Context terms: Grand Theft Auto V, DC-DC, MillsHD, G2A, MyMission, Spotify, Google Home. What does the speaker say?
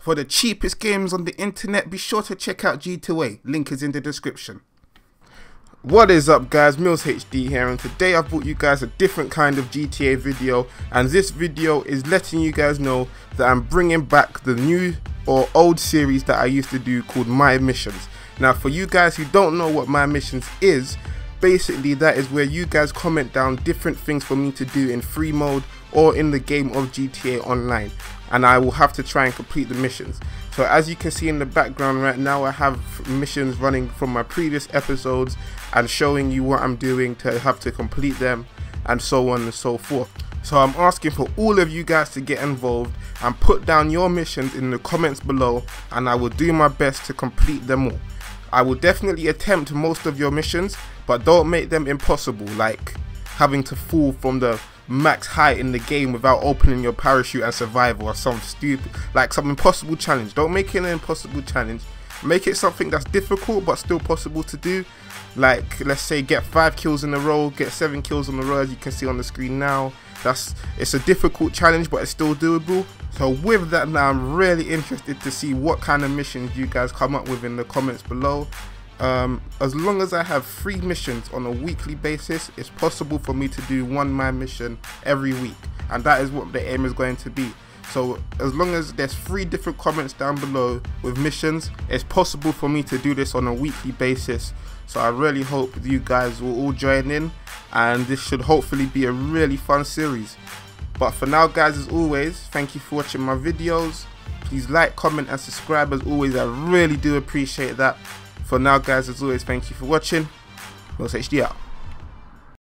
For the cheapest games on the internet, be sure to check out G2A. Link is in the description. What is up, guys? MillsHD here, and today I brought you guys a different kind of GTA video, and this video is letting you guys know that I'm bringing back the new or old series that I used to do called My Missions. Now, for you guys who don't know what My Missions is, basically that is where you guys comment down different things for me to do in free mode or in the game of GTA Online, and I will have to try and complete the missions. So as you can see in the background right now, I have missions running from my previous episodes and showing you what I'm doing to have to complete them and so on and so forth. So I'm asking for all of you guys to get involved and put down your missions in the comments below, and I will do my best to complete them all. I will definitely attempt most of your missions, but don't make them impossible, like having to fall from the max height in the game without opening your parachute and survival, or some stupid, like some impossible challenge. Don't make it an impossible challenge. Make it something that's difficult but still possible to do, like let's say get 5 kills in a row, get 7 kills in a row, as you can see on the screen now. It's a difficult challenge, but it's still doable. So with that, now I'm really interested to see what kind of missions you guys come up with in the comments below. As long as I have 3 missions on a weekly basis, it's possible for me to do 1 My Mission every week, and that is what the aim is going to be. So as long as there's 3 different comments down below with missions, it's possible for me to do this on a weekly basis. So I really hope you guys will all join in, and this should hopefully be a really fun series. But for now, guys, as always, thank you for watching my videos. Please like, comment and subscribe, as always. I really do appreciate that. For now, guys, as always, thank you for watching. MillsHD out.